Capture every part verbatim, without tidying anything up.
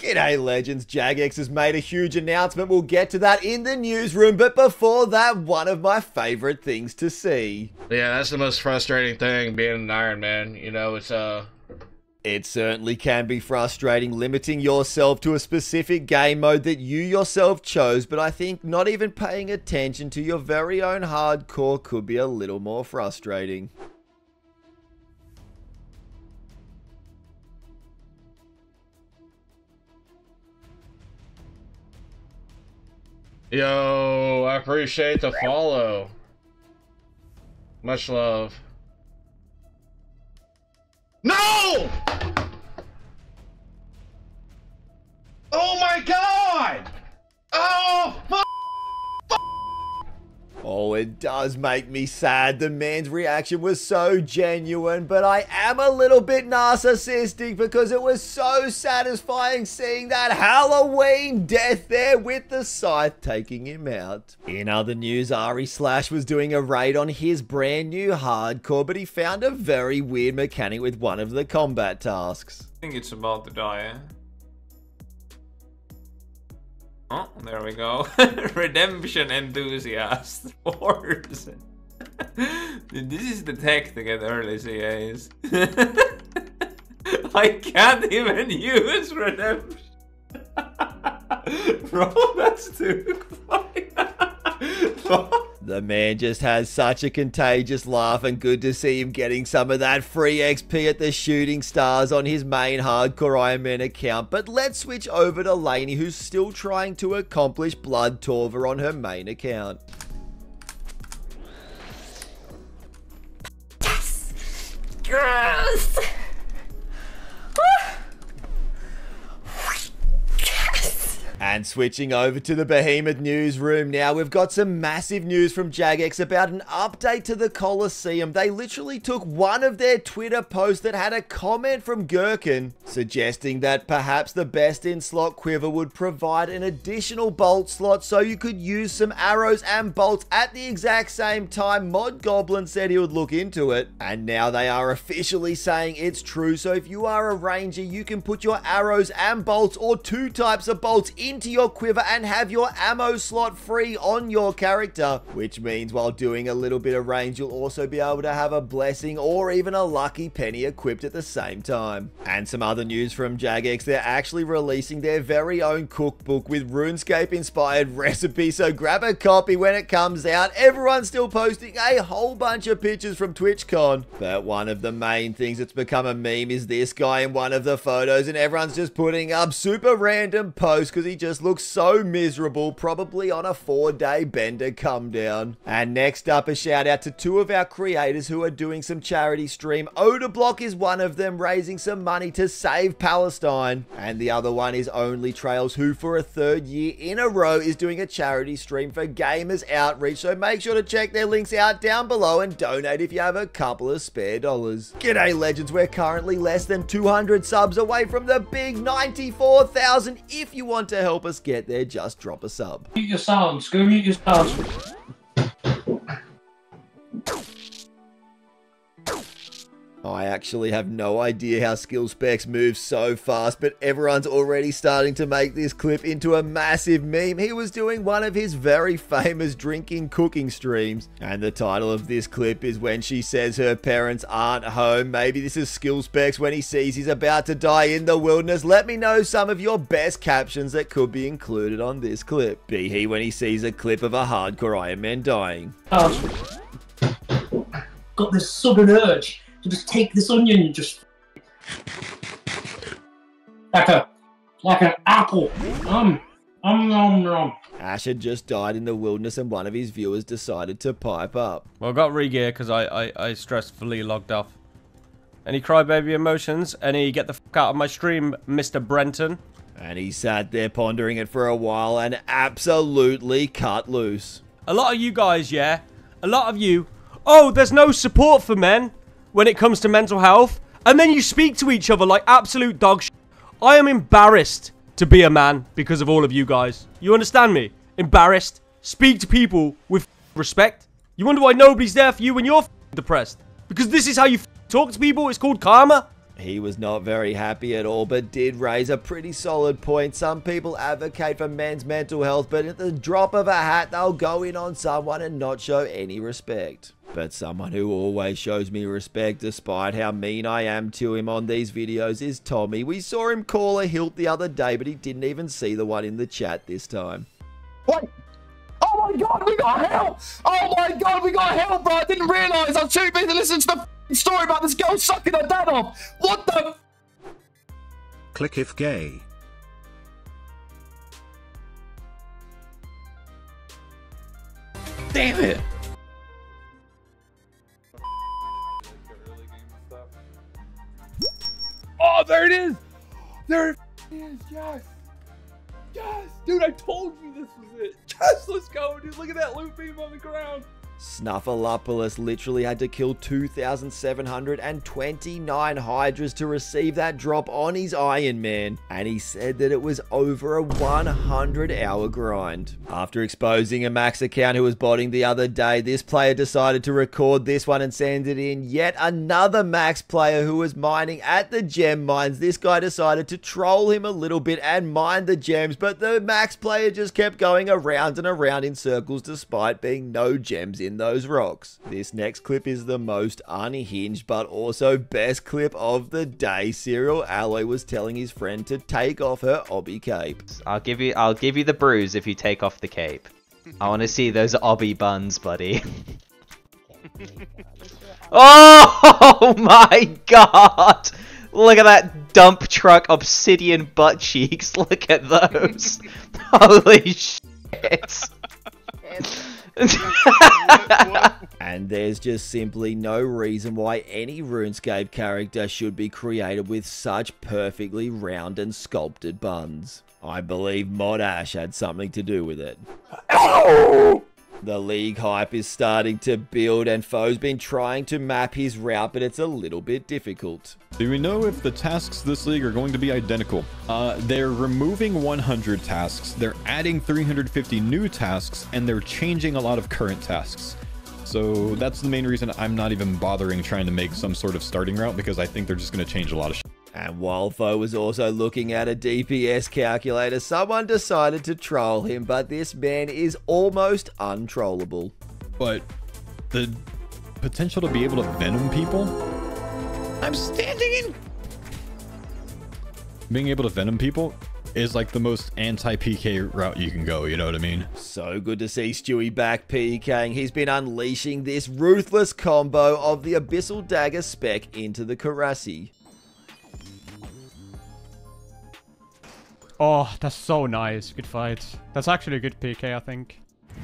G'day legends, Jagex has made a huge announcement. We'll get to that in the newsroom, but before that, one of my favorite things to see. Yeah, that's the most frustrating thing, being an Iron Man. You know, it's uh... It certainly can be frustrating limiting yourself to a specific game mode that you yourself chose, but I think not even paying attention to your very own hardcore could be a little more frustrating. Yo, I appreciate the follow. Much love. No! Oh my god! Oh, fuck! Oh, it does make me sad. The man's reaction was so genuine, but I am a little bit narcissistic because it was so satisfying seeing that Halloween death there with the scythe taking him out. In other news, Arislash was doing a raid on his brand new hardcore, but he found a very weird mechanic with one of the combat tasks. I think it's about to die, eh? Oh, there we go. Redemption enthusiast. This is the tech to get early C As. I can't even use redemption. Bro, that's too funny. The man just has such a contagious laugh, and good to see him getting some of that free X P at the Shooting Stars on his main Hardcore Iron Man account. But let's switch over to Lainey, who's still trying to accomplish Blood Torva on her main account. Yes! Gross! And switching over to the Behemoth newsroom now, we've got some massive news from Jagex about an update to the Colosseum. They literally took one of their Twitter posts that had a comment from Gherkin suggesting that perhaps the best in slot quiver would provide an additional bolt slot so you could use some arrows and bolts at the exact same time. Mod Goblin said he would look into it, and now they are officially saying it's true. So if you are a ranger, you can put your arrows and bolts, or two types of bolts, in into your quiver and have your ammo slot free on your character, which means while doing a little bit of range, you'll also be able to have a blessing or even a lucky penny equipped at the same time. And some other news from Jagex, they're actually releasing their very own cookbook with RuneScape inspired recipes, so grab a copy when it comes out. Everyone's still posting a whole bunch of pictures from TwitchCon, but one of the main things that's become a meme is this guy in one of the photos, and everyone's just putting up super random posts because he just looks so miserable, probably on a four-day bender come down. And next up, a shout out to two of our creators who are doing some charity stream. OdaBlock is one of them, raising some money to save Palestine, and the other one is Only Trails, who for a third year in a row is doing a charity stream for gamers outreach. So make sure to check their links out down below and donate if you have a couple of spare dollars. G'day legends, we're currently less than two hundred subs away from the big ninety-four thousand. If you want to help help us get there, just drop a sub. Mute your sounds, go mute your sounds. I actually have no idea how Skill Specs moves so fast, but everyone's already starting to make this clip into a massive meme. He was doing one of his very famous drinking cooking streams, and the title of this clip is "When She Says Her Parents Aren't Home." Maybe this is Skill Specs when he sees he's about to die in the wilderness. Let me know some of your best captions that could be included on this clip. Be he when he sees a clip of a hardcore Iron Man dying. Oh. Got this sudden urge. Just take this onion and just like a like an apple. Um, um, um, um. Ash had just died in the wilderness, and one of his viewers decided to pipe up. Well, I got regear because I, I I stressfully logged off. Any crybaby emotions? Any get the f out of my stream, Mister Brenton? And he sat there pondering it for a while and absolutely cut loose. A lot of you guys, yeah, a lot of you. Oh, there's no support for men when it comes to mental health, and then you speak to each other like absolute dog shit. I am embarrassed to be a man because of all of you guys. You understand me? Embarrassed. Speak to people with respect. You wonder why nobody's there for you when you're depressed. Because this is how you talk to people. It's called karma. He was not very happy at all, but did raise a pretty solid point. Some people advocate for men's mental health, but at the drop of a hat, they'll go in on someone and not show any respect. But someone who always shows me respect despite how mean I am to him on these videos is Tommy. We saw him call a hilt the other day, but he didn't even see the one in the chat this time. What? Oh my god, we got hell! Oh my god, we got hell, bro! I didn't realise! I was too busy to listen to the f***ing story about this girl sucking her dad off! What the f***? Click if gay. Damn it! Oh, there it is! There it is, yes! Yes! Dude, I told you this was it! Yes, let's go, dude! Look at that loot beam on the ground! Snufolupogus literally had to kill two thousand seven hundred twenty-nine Hydras to receive that drop on his Iron Man, and he said that it was over a one hundred hour grind. After exposing a max account who was botting the other day, this player decided to record this one and send it in. Yet another max player who was mining at the gem mines, this guy decided to troll him a little bit and mine the gems, but the max player just kept going around and around in circles despite being no gems in those rocks. This next clip is the most unhinged but also best clip of the day. CerealAlloy was telling his friend to take off her obby cape. I'll give you I'll give you the bruise if you take off the cape. I want to see those obby buns, buddy. Oh my god! Look at that dump truck obsidian butt cheeks. Look at those. Holy shit. And there's just simply no reason why any RuneScape character should be created with such perfectly round and sculpted buns. I believe Mod Ash had something to do with it. Ow! The league hype is starting to build and Foe's been trying to map his route, but it's a little bit difficult. Do we know if the tasks this league are going to be identical? Uh, they're removing one hundred tasks, they're adding three hundred fifty new tasks, and they're changing a lot of current tasks. So that's the main reason I'm not even bothering trying to make some sort of starting route, because I think they're just going to change a lot of shit. And while Foe was also looking at a D P S calculator, someone decided to troll him, but this man is almost untrollable. But the potential to be able to venom people? I'm standing in! Being able to venom people is like the most anti-P K route you can go, you know what I mean? So good to see Stewie back PKing. He's been unleashing this ruthless combo of the Abyssal Dagger spec into the Karasi. Oh, that's so nice. Good fight. That's actually a good P K, I think.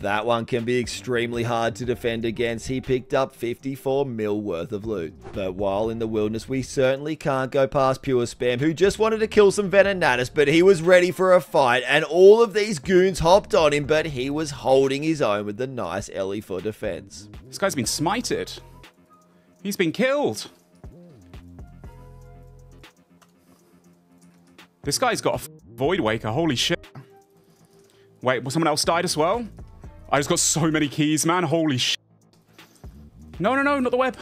That one can be extremely hard to defend against. He picked up fifty-four mil worth of loot. But while in the wilderness, we certainly can't go past Pure Spam, who just wanted to kill some Venenatis, but he was ready for a fight, and all of these goons hopped on him, but he was holding his own with the nice Ellie for defense. This guy's been smited. He's been killed. This guy's got a Void Waker, holy shit. Wait, well, someone else died as well? I just got so many keys, man, holy shit. No, no, no, not the web.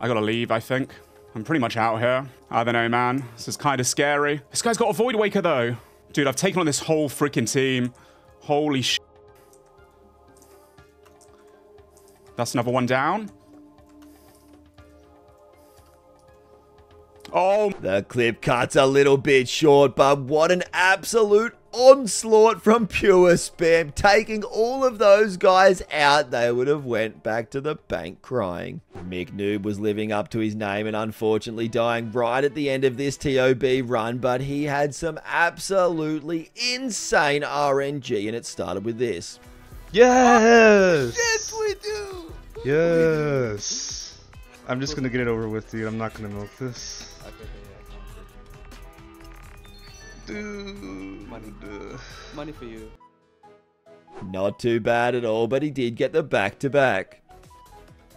I gotta leave, I think. I'm pretty much out here. I don't know, man. This is kind of scary. This guy's got a Void Waker, though. Dude, I've taken on this whole freaking team. Holy shit. That's another one down. Oh. The clip cuts a little bit short, but what an absolute onslaught from Pure Spam, taking all of those guys out. They would have went back to the bank crying. McNoob was living up to his name and unfortunately dying right at the end of this T O B run, but he had some absolutely insane R N G, and it started with this. Yes! Yes, we do! Yes! I'm just gonna get it over with, dude. I'm not gonna milk this. Dude. Money. Money for you. Not too bad at all, but he did get the back-to-back. -back.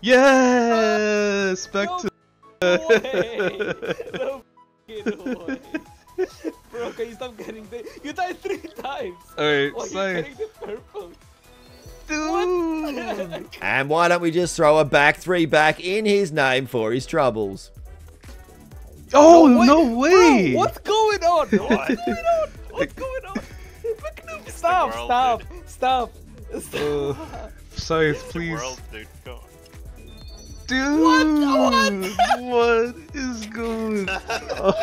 Yes! Back no to no way. Bro, can you stop getting the... You died three times! Alright, oh, sorry. Getting the purple. Dude. And why don't we just throw a back three back in his name for his troubles? Oh, no, no way! Bro, what's going on? What's going on? What's going on? McNoob, stop, stop, stop, stop. Uh, Scythe, please. World, dude. Go on. Dude, what? What? What is going on?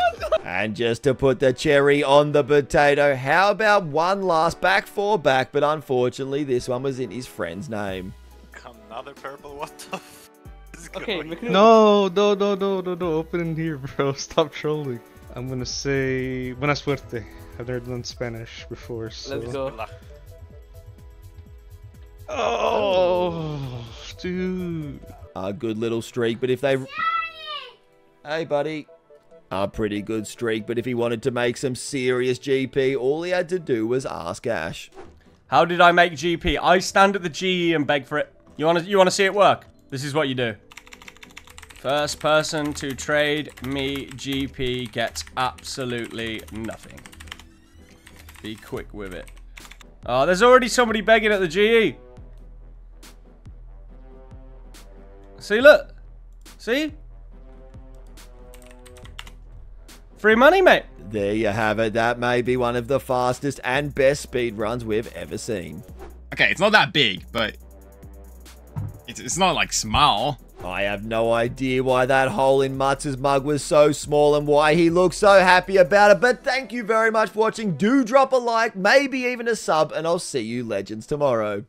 And just to put the cherry on the potato, how about one last back four back? But unfortunately, this one was in his friend's name. Another purple. What the? F is okay, McNoob. No, no, no, no, no, no. Open in here, bro. Stop trolling. I'm gonna say buena suerte. I've never done Spanish before, so... Let's go. Oh, dude. A good little streak, but if they... Hey, buddy. A pretty good streak, but if he wanted to make some serious G P, all he had to do was ask Ash. How did I make G P? I stand at the G E and beg for it. You want to you want to see it work? This is what you do. First person to trade me G P gets absolutely nothing. Be quick with it. Oh, there's already somebody begging at the G E. See, look. See? Free money, mate. There you have it. That may be one of the fastest and best speed runs we've ever seen. Okay, it's not that big, but it's, it's not like small. I have no idea why that hole in Mutz's mug was so small and why he looks so happy about it, but thank you very much for watching. Do drop a like, maybe even a sub, and I'll see you legends tomorrow.